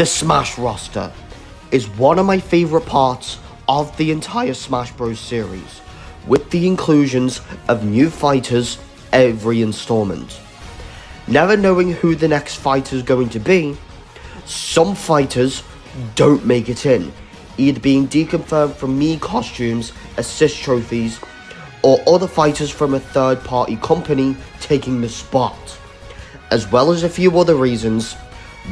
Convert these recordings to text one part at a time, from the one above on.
The Smash roster is one of my favourite parts of the entire Smash Bros series, with the inclusions of new fighters every installment. Never knowing who the next fighter is going to be, some fighters don't make it in, either being deconfirmed from Mii costumes, assist trophies, or other fighters from a third party company taking the spot, as well as a few other reasons.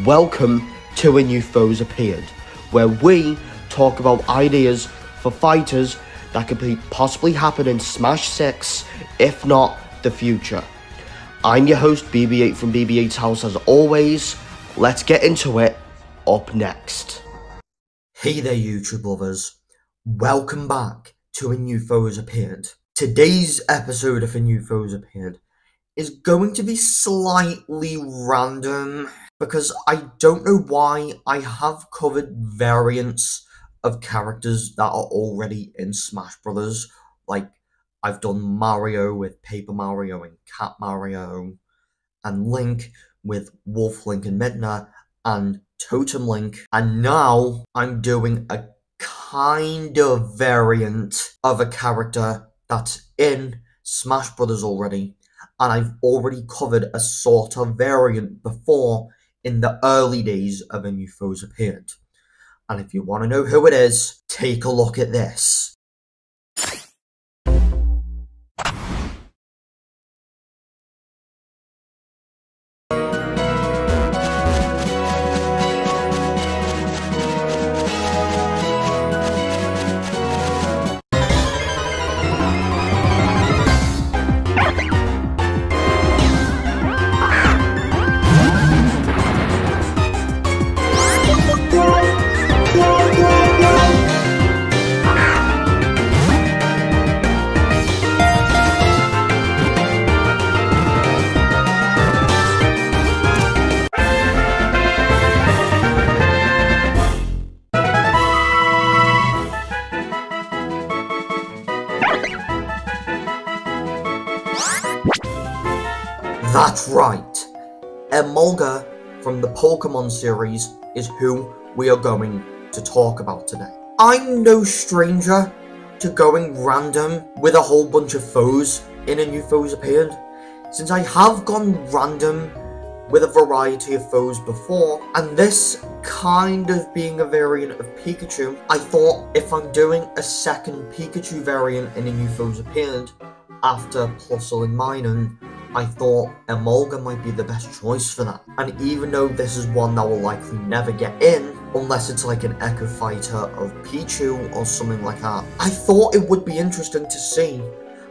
Welcome to A New Foe Has Appeared, where we talk about ideas for fighters that could possibly happen in Smash 6, if not the future. I'm your host BB8 from BB8's house as always. Let's get into it up next. Hey there YouTube lovers, welcome back to A New Foe Has Appeared. Today's episode of A New Foe Has Appeared is going to be slightly random because I don't know why I have covered variants of characters that are already in Smash Bros. Like, I've done Mario with Paper Mario and Cat Mario, and Link with Wolf Link and Midna, and Totem Link, and now I'm doing a kind of variant of a character that's in Smash Bros already, and I've already covered a sort of variant before in the early days of A New Foe Has Appeared. And if you want to know who it is, take a look at this. That's right, Emolga from the Pokemon series is who we are going to talk about today. I'm no stranger to going random with a whole bunch of foes in A New Foe Has Appeared, since I have gone random with a variety of foes before, and this kind of being a variant of Pikachu, I thought if I'm doing a second Pikachu variant in A New Foe Has Appeared after Plusle and Minun, I thought Emolga might be the best choice for that. And even though this is one that will likely never get in, unless it's like an Echo Fighter of Pichu or something like that, I thought it would be interesting to see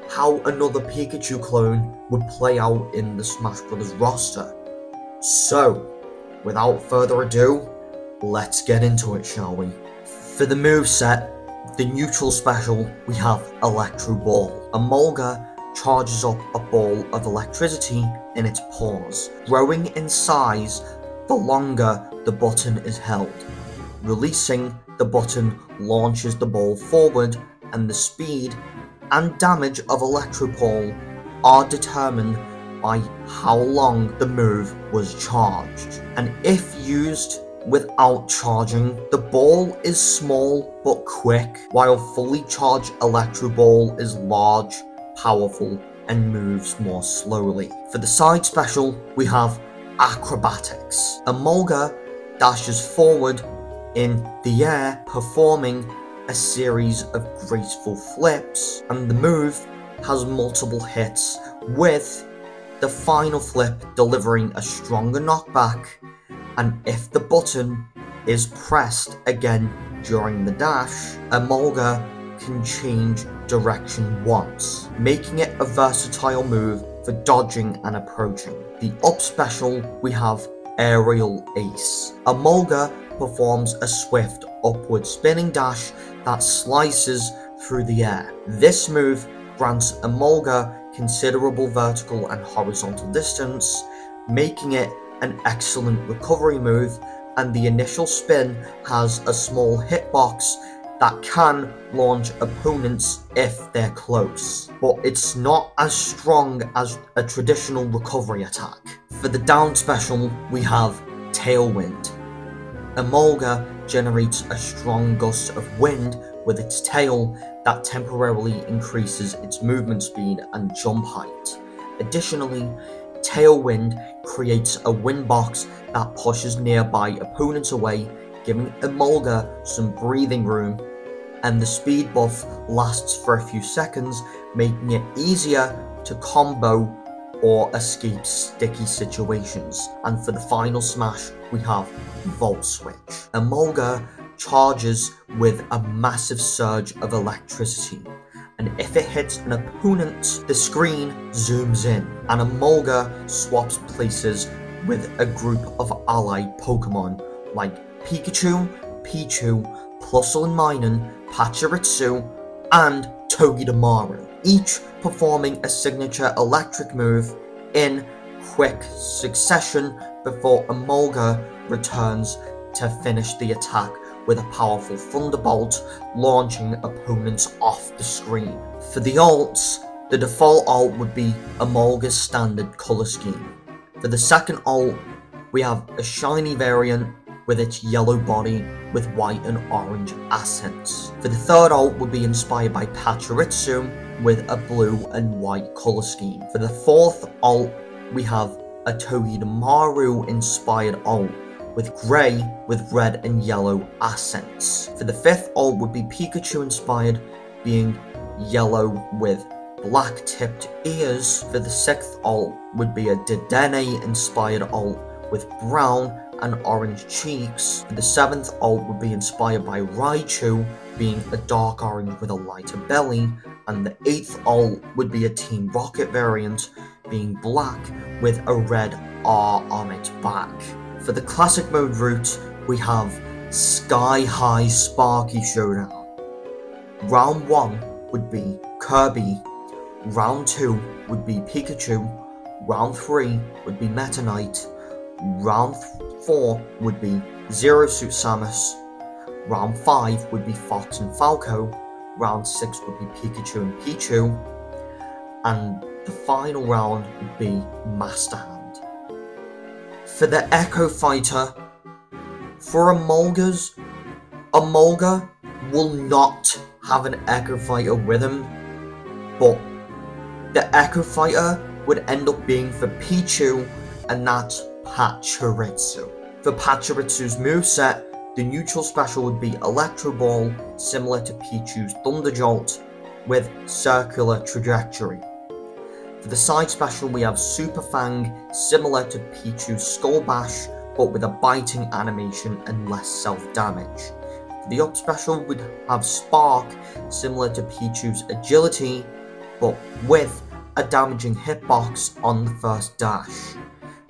how another Pikachu clone would play out in the Smash Bros roster. So, without further ado, let's get into it, shall we? For the moveset, the neutral special, we have Electro Ball. Emolga charges up a ball of electricity in its paws, growing in size the longer the button is held. Releasing the button launches the ball forward, and the speed and damage of Electro Ball are determined by how long the move was charged. And if used without charging, the ball is small but quick, while fully charged Electro Ball is large, powerful, and moves more slowly. For the side special, we have Acrobatics. Emolga dashes forward in the air, performing a series of graceful flips, and the move has multiple hits, with the final flip delivering a stronger knockback, and if the button is pressed again during the dash, Emolga can change direction once, making it a versatile move for dodging and approaching. The up special, we have Aerial Ace. Emolga performs a swift upward spinning dash that slices through the air. This move grants Emolga considerable vertical and horizontal distance, making it an excellent recovery move, and the initial spin has a small hitbox that can launch opponents if they're close, but it's not as strong as a traditional recovery attack. For the down special, we have Tailwind. Emolga generates a strong gust of wind with its tail that temporarily increases its movement speed and jump height. Additionally, Tailwind creates a wind box that pushes nearby opponents away, giving Emolga some breathing room, and the speed buff lasts for a few seconds, making it easier to combo or escape sticky situations. And for the final smash, we have Volt Switch. Emolga charges with a massive surge of electricity, and if it hits an opponent, the screen zooms in, and Emolga swaps places with a group of allied Pokemon like Pikachu, Pichu, Plusle and Minun, Pachirisu, and Togedemaru, each performing a signature electric move in quick succession before Emolga returns to finish the attack with a powerful Thunderbolt, launching opponents off the screen. For the alts, the default alt would be Emolga's standard colour scheme. For the second alt, we have a shiny variant with its yellow body with white and orange accents. For the third alt would be inspired by Pachirisu with a blue and white colour scheme. For the fourth alt, we have a Togedemaru inspired alt, with grey with red and yellow accents. For the fifth alt would be Pikachu inspired, being yellow with black tipped ears. For the sixth alt would be a Dedenne inspired alt with brown and orange cheeks. For the seventh alt would be inspired by Raichu, being a dark orange with a lighter belly. And the eighth alt would be a Team Rocket variant, being black with a red R on its back. For the classic mode route, we have Sky High Sparky Showdown. Round 1 would be Kirby, Round 2 would be Pikachu, Round 3 would be Meta Knight, Round 4 would be Zero Suit Samus, Round 5 would be Fox and Falco, Round 6 would be Pikachu and Pichu, and the final round would be Master Hand. For the Echo Fighter, for Emolga will not have an Echo Fighter with him, but the Echo Fighter would end up being for Pichu, and that's Pachirisu. For Pachirisu's moveset, the neutral special would be Electro Ball, similar to Pichu's Thunder Jolt, with circular trajectory. For the side special, we have Super Fang, similar to Pichu's Skull Bash, but with a biting animation and less self-damage. For the up special, we'd have Spark, similar to Pichu's Agility, but with a damaging hitbox on the first dash.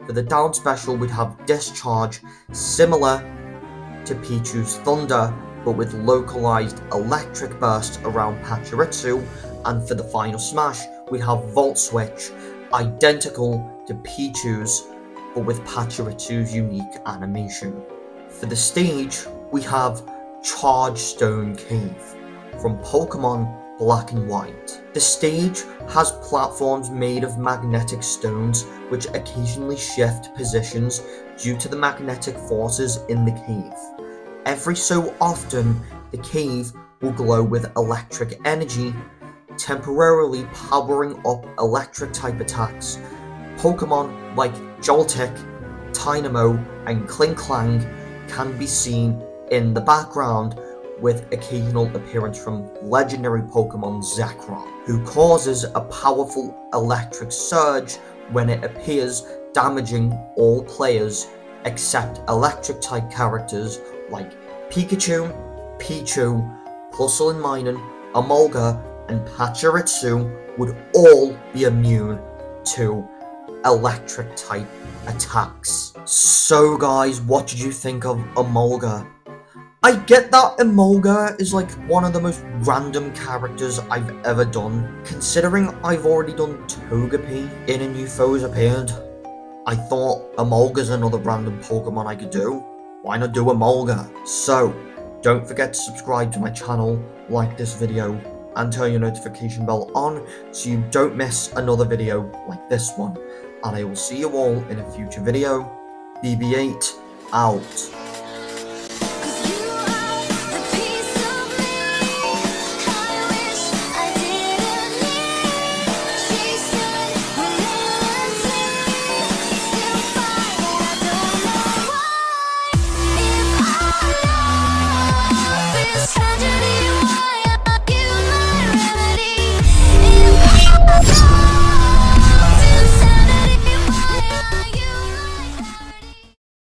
For the down special, we'd have Discharge, similar to Pichu's Thunder, but with localized electric burst around Pachirisu. And for the final smash, we have Volt Switch, identical to Pichu's, but with Pachirisu's unique animation. For the stage, we have Charge Stone Cave, from Pokemon Black and White. The stage has platforms made of magnetic stones, which occasionally shift positions due to the magnetic forces in the cave. Every so often, the cave will glow with electric energy, temporarily powering up electric-type attacks. Pokemon like Joltik, Tynamo, and Klinklang can be seen in the background, with occasional appearance from legendary Pokemon Zekrom, who causes a powerful electric surge when it appears, damaging all players except electric-type characters like Pikachu, Pichu, Plusle and Minun, Emolga, and Pachirisu would all be immune to electric type attacks. So guys, what did you think of Emolga? I get that Emolga is like one of the most random characters I've ever done. Considering I've already done Togepi in A New Foe Has Appeared, I thought Emolga's another random Pokemon I could do. Why not do Emolga? So, don't forget to subscribe to my channel, like this video, and turn your notification bell on so you don't miss another video like this one. And I will see you all in a future video. BB8 out.